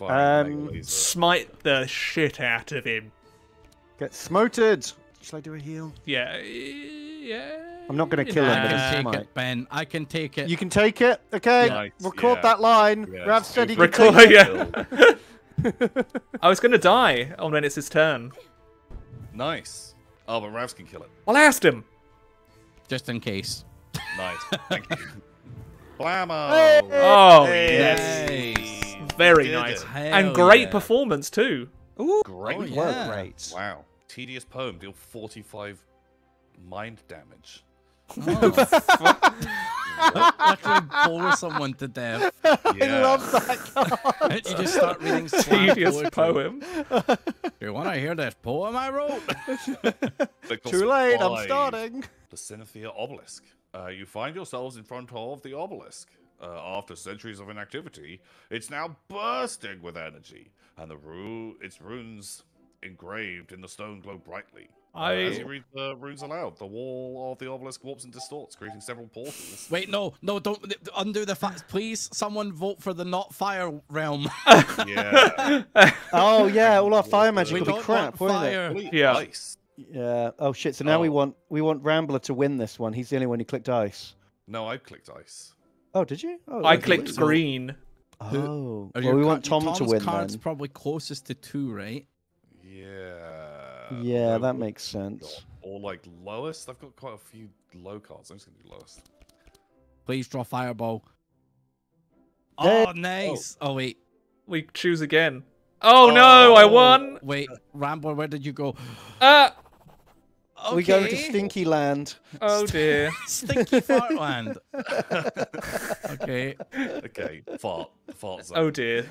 Um, smite the shit out of him. Get smoted. Shall I do a heal? Yeah. Yeah. I'm not going to kill him. I can take it, Ben. I can take it. You can take it? Okay. Nice. Record yeah. that line. Yeah. Rav said he could take it. Yeah. I was going to die on when it's his turn. Nice. Oh, but Ravs can kill it. Well, I asked him. Just in case. Nice. Thank you. Blammo! Hey. Oh, hey. Yes. Hey. Very nice. And great yeah. performance, too. Ooh, great oh, work yeah. rates. Wow. Tedious Poem, deal forty-five mind damage. Oh, fuck. Like bore someone to death. Yeah. I love that card. You just start reading Tedious Poem. You want to hear that poem I wrote? Too late, I'm starting. The Synthia Obelisk. Uh, you find yourselves in front of the obelisk. Uh, after centuries of inactivity, it's now bursting with energy, and the ru its runes engraved in the stone glow brightly. I... Uh, as you read the runes aloud, the wall of the obelisk warps and distorts, creating several portals. Wait, no, no, don't undo the facts, please. Someone vote for the not fire realm. Yeah. Oh yeah, all our fire magic will be crap, won't it? Yeah. Ice. Yeah. Oh shit. So now oh. we want we want Rambler to win this one. He's the only one who clicked ice. No, I clicked ice. Oh, did you? Oh, I clicked green. Oh. Well, we want Tom Tom's to win. Card's then. Probably closest to two, right? Yeah. Yeah, that makes sense. Or like lowest. I've got quite a few low cards. I'm just gonna do lowest. Please draw fireball. Oh, yeah. Nice. Oh. oh wait, we choose again. Oh, oh no, I won. Wait, Rambler, where did you go? Uh okay. We go to Stinky Land. Oh dear, Stinky Fart Land. Okay. Okay. Fart. Fart zone. Oh dear.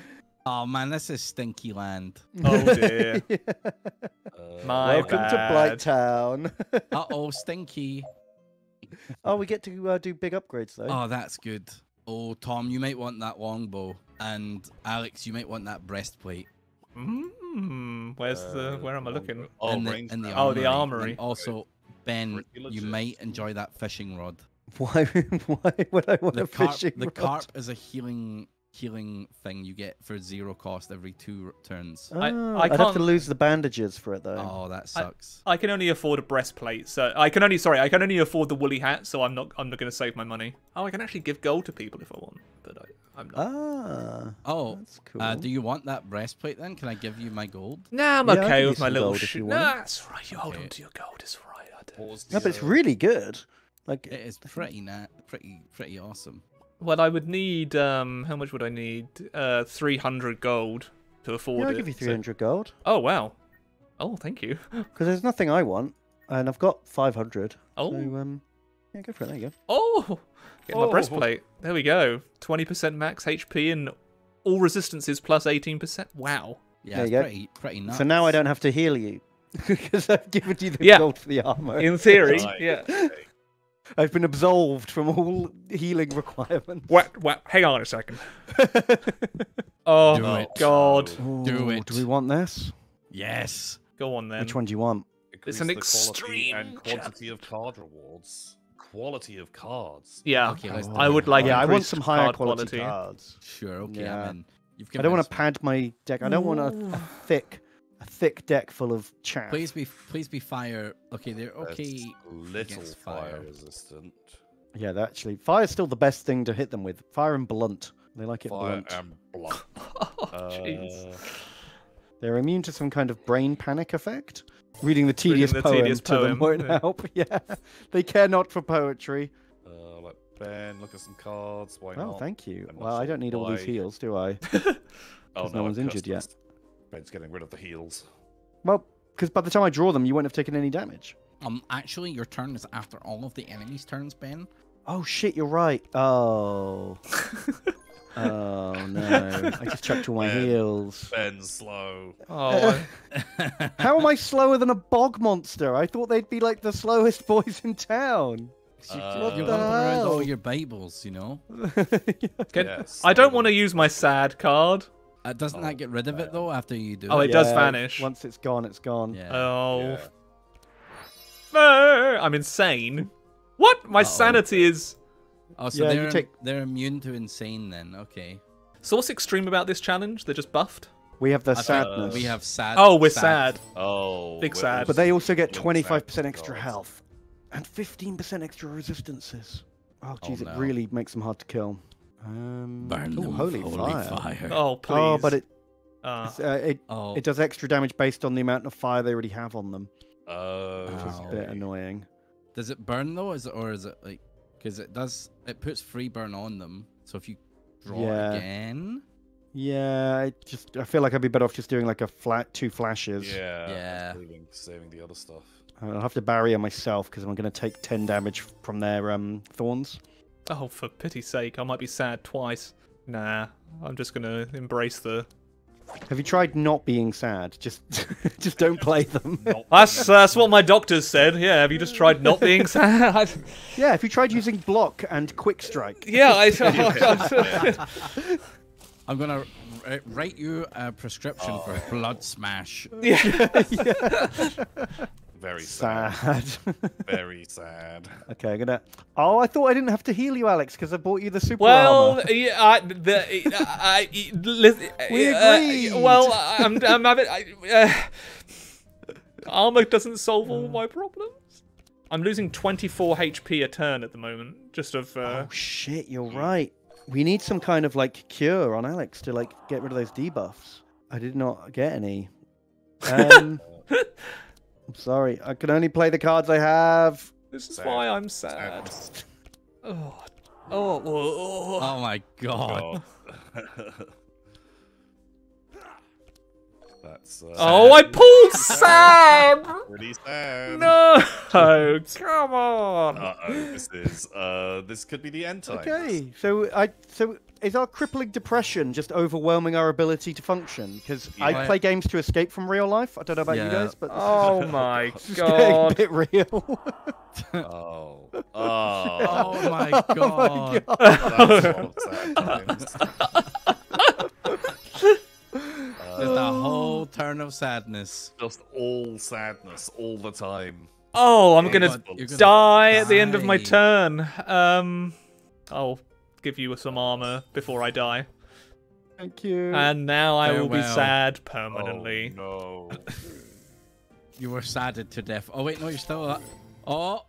Oh man, this is Stinky Land. Oh dear. Yeah. uh, My welcome bad. To Blighttown. uh oh, Stinky. Oh, we get to uh, do big upgrades though. Oh, that's good. Oh, Tom, you might want that longbow, and Alex, you might want that breastplate. Mm, where's uh, the? Where am I looking? Oh, in the, in the oh, the armory. And also, Ben, you might enjoy that fishing rod. Why? Why would I want the a carp, fishing the rod? The carp is a healing. healing thing you get for zero cost every two turns. I, I can't I'd have to lose the bandages for it though. Oh, that sucks. I, I can only afford a breastplate, so I can only sorry I can only afford the woolly hat, so I'm not I'm not going to save my money. Oh, I can actually give gold to people if I want, but I, I'm not. Ah, oh, that's cool. Uh, do you want that breastplate then? Can I give you my gold? Nah, I'm yeah, okay with my little shit. Nah, that's right. You okay. Hold on to your gold. It's right. I do. No, but it's really good. Like it is pretty na pretty pretty awesome. Well, I would need, um, how much would I need? Uh, three hundred gold to afford yeah, I'll it. I'll give you three hundred so... gold. Oh, wow. Oh, thank you. Because there's nothing I want, and I've got five hundred. Oh. So, um, yeah, go for it. There you go. Oh! Get oh. my breastplate. There we go. twenty percent max H P and all resistances plus eighteen percent. Wow. Yeah, it's pretty, pretty nuts. So now I don't have to heal you, because I've given you the yeah. gold for the armor. In theory, yeah. I've been absolved from all healing requirements. What? What? Hang on a second. Oh do my it. God! Ooh, do it. Do we want this? Yes. Go on then. Which one do you want? Increase it's an extreme and quantity of card rewards. Quality of cards. Yeah. Okay. Oh, I would like. Yeah, I want some higher card quality, quality cards. Sure. Okay. Yeah. I, mean, you've I don't want to pad my deck. I don't Ooh. want a, a thick. A thick deck full of chaff. Please be, please be fire. Okay, they're okay. Little fire. fire resistant. Yeah, they're actually, fire's still the best thing to hit them with. Fire and blunt. They like it fire blunt. Fire and blunt. Oh, jeez. Uh, they're immune to some kind of brain panic effect. Reading the tedious Reading the poem tedious to poem. them won't yeah. help. Yeah, they care not for poetry. Uh, like Ben, look at some cards. Why oh, not? Oh, thank you. I'm well, I don't need why. all these heals, do I? Oh no, no one's injured yet. It's getting rid of the heals. Well, because by the time I draw them, you won't have taken any damage. Um, actually, your turn is after all of the enemies' turns, Ben. Oh shit, you're right. Oh. Oh no! I just chucked all my ben, heals. Ben's slow. Oh. I... How am I slower than a bog monster? I thought they'd be like the slowest boys in town. You, uh, you're around all your Bibles, you know. Can, yes. I don't want to use my sad card. Uh, doesn't oh, that get rid of it though after you do oh, it? Oh, it yeah, does vanish. Once it's gone, it's gone. Yeah. Oh. Yeah. I'm insane. What? My uh -oh. sanity is... Oh, so yeah, they're, take... they're immune to insane then. Okay. So what's extreme about this challenge? They're just buffed? We have the I sadness. We have sad. Oh, we're sad. sad. Oh. Big sad. But they also get twenty-five percent extra health. And fifteen percent extra resistances. Oh, jeez, oh, no. It really makes them hard to kill. Um, Burn oh, them holy, holy fire. fire! Oh please! Oh, but it uh, uh, it, oh. it does extra damage based on the amount of fire they already have on them. Oh, which is a bit annoying. Does it burn though, is it, or is it like? Because it does, it puts free burn on them. So if you draw yeah. again. Yeah, I just I feel like I'd be better off just doing like a flat two flashes. Yeah. Yeah. Saving, saving the other stuff. I'll have to barrier myself because I'm going to take ten damage from their um thorns. Oh, for pity's sake! I might be sad twice. Nah, I'm just going to embrace the. Have you tried not being sad? Just, just don't play them. That's that's what my doctors said. Yeah, have you just tried not being sad? Yeah, if you tried using block and quick strike. Yeah, I. I I'm gonna write you a prescription oh. for blood smash. Yeah. Yeah. Very sad. sad. Very sad. Okay, I'm gonna. Oh, I thought I didn't have to heal you, Alex, because I bought you the super well, armor. Well, yeah, I, the, I, I, listen, we agreed. Uh, well, I'm, I'm having. I, uh, armor doesn't solve all my problems. I'm losing twenty-four H P a turn at the moment, just of. Uh, oh shit! You're right. We need some kind of like cure on Alex to like get rid of those debuffs. I did not get any. Um, I'm sorry. I can only play the cards I have. This is sad. Why I'm sad. sad. Oh, oh, oh, oh my god. Oh. That's, uh, oh, I pulled Sam! Pretty Sam. No! Oh, come on! Uh-oh, this is, uh, this could be the end time. Okay, so I, so is our crippling depression just overwhelming our ability to function? Because yeah. I play games to escape from real life. I don't know about yeah. you guys, but... Oh my god. It's getting a bit real. Oh. Oh. Oh my god. Oh my god. That's all sad times. Just a whole turn of sadness. Just all sadness all the time. Oh, I'm gonna, God, gonna die, die at the end of my turn. Um, I'll give you some armor before I die. Thank you. And now I Farewell. will be sad permanently. Oh, no. You were sadded to death. Oh wait, no, you're still. Oh.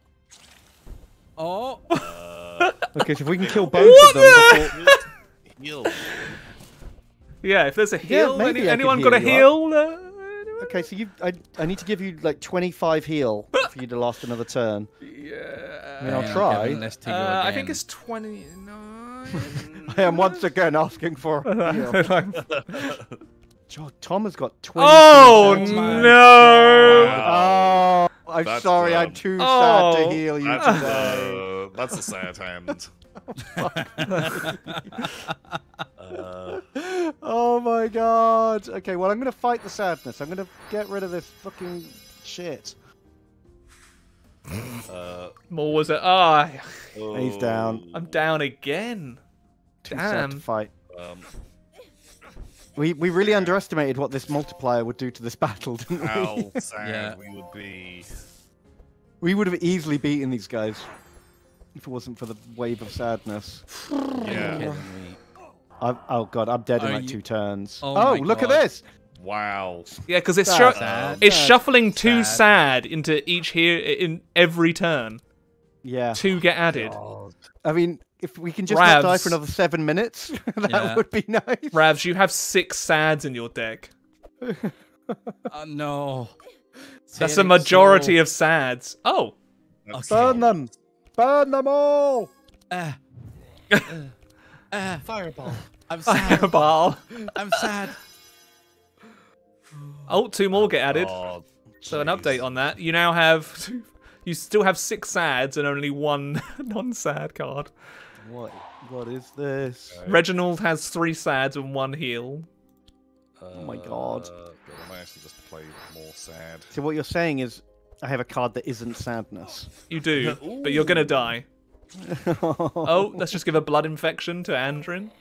Oh. Uh, okay, so if we can kill both what of them. Before... Yeah, if there's a heal, yeah, any, anyone got a heal? Uh, okay, so you, I, I need to give you like twenty-five heal for you to last another turn. Yeah. I mean, I'll try. Uh, I think it's twenty-nine. I am once again asking for a heal. God, Tom has got twenty. Oh, no! Wow. Oh, I'm that's sorry, dumb. I'm too oh, sad to heal you that's today. Uh, that's a sad hand. uh, oh my god. Okay, well, I'm gonna fight the sadness. I'm gonna get rid of this fucking shit. Uh, More was it? Ah, oh, he's down. I'm down again. Too Damn. sad to fight. Um, we we really underestimated what this multiplier would do to this battle, didn't we? How sad yeah. we would be. We would have easily beaten these guys. If it wasn't for the wave of sadness. Yeah. I'm, oh god, I'm dead Are in like you... two turns. Oh, oh look god. at this! Wow. Yeah, because it's sad, sad, it's sad, shuffling sad. two sad into each here in every turn. Yeah. Two get added. God. I mean, if we can just Ravs, not die for another seven minutes, that yeah. would be nice. Ravs, you have six sads in your deck. Oh uh, no. That's a majority so... of sads. Oh. Okay. Burn them. Burn them all! Uh, uh, uh, fireball. I'm sad. Fireball. I'm sad. Oh, two more get added. Oh, so an update on that. You now have... You still have six sads and only one non-sad card. What? What is this? Reginald has three sads and one heal. Uh, oh my god. God. I might actually just play more sad. So what you're saying is... I have a card that isn't sadness. You do, Ooh. but you're gonna die. Oh. Oh, let's just give a blood infection to Andrin.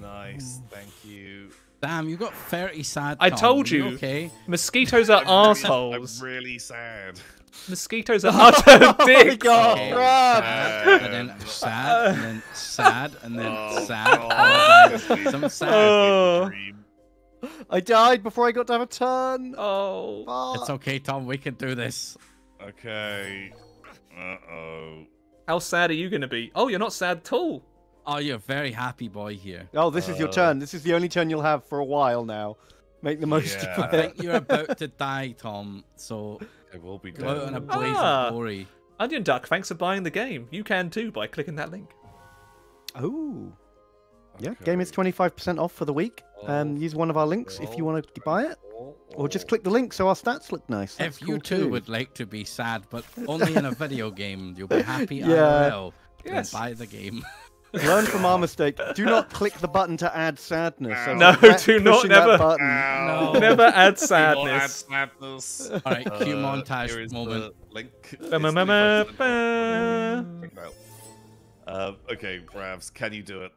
Nice, thank you. Damn, you got thirty sad. I Tom. told you. you okay? Mosquitoes are assholes. Really, I'm really sad. Mosquitoes are utter dicks. Oh my god! And then sad, and then sad, and then oh, sad. Oh, some sad. Oh. I died before I got to have a turn. Oh, fuck. It's okay, Tom. We can do this. Okay. Uh oh. How sad are you gonna be? Oh, you're not sad at all. Oh, you're a very happy boy here. Oh, this uh, is your turn. This is the only turn you'll have for a while now. Make the most yeah. of it. I think you're about to die, Tom. So I will be dead. Out in a blaze ah. of glory. Onion Duck, thanks for buying the game. You can too by clicking that link. Oh. Okay. Yeah, game is twenty-five percent off for the week. Um, use one of our links if you want to buy it. Or just click the link so our stats look nice. That's if you cool too, too would like to be sad, but only in a video game, you'll be happy. Yeah. I R L. Yes. Buy the game. Learn from our mistake. Do not click the button to add sadness. So no, do not. Never. No. Never add sadness. Add sadness. All right, cue uh, montage moment. The link. Ba -ba -ba -ba -ba. Uh, okay, Bravs, can you do it?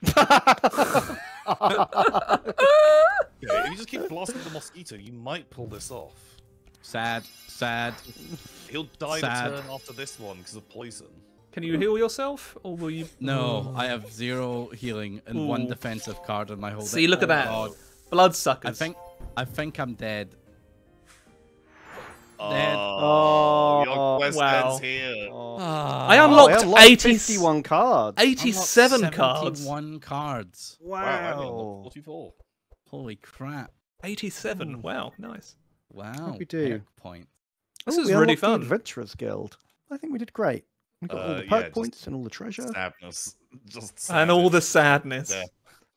Okay, if you just keep blasting the mosquito, you might pull this off. Sad, sad. He'll die sad. A turn after this one because of poison. Can you heal yourself, or will you? No, I have zero healing and Ooh. one defensive card in my whole. See, deck. Look oh, at that, God. Bloodsuckers. I think, I think I'm dead. Oh, dead. Oh, your quest wow. ends here. Oh. I unlocked, I unlocked eighty-one cards, eighty-seven cards, one cards. Wow, wow. I mean, forty-four. Holy crap! eighty-seven. Ooh. Wow, nice. Wow. What did we do? Point. This Ooh, is really fun. The Adventurers Guild. I think we did great. We got uh, all the perk yeah, points and all the treasure. Sadness. Just sadness. And all the sadness.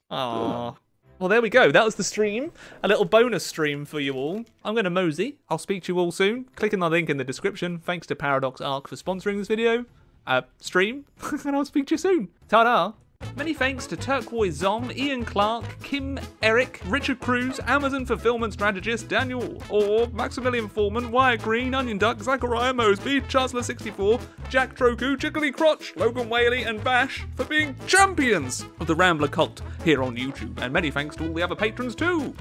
Ah. Yeah. Well, there we go. That was the stream. A little bonus stream for you all. I'm going to mosey. I'll speak to you all soon. Click on the link in the description. Thanks to Paradox Arc for sponsoring this video. Uh, stream. And I'll speak to you soon. Ta-da. Many thanks to Turquoise Zom, Ian Clark, Kim Eric, Richard Cruz, Amazon Fulfillment Strategist, Daniel Orr, Maximilian Foreman, Wire Green, Onion Duck, Zachariah Mosby, Chancellor sixty-four, Jack Troku, Jiggly Crotch, Logan Whaley, and Bash for being champions of the Rambler Cult here on YouTube. And many thanks to all the other patrons too!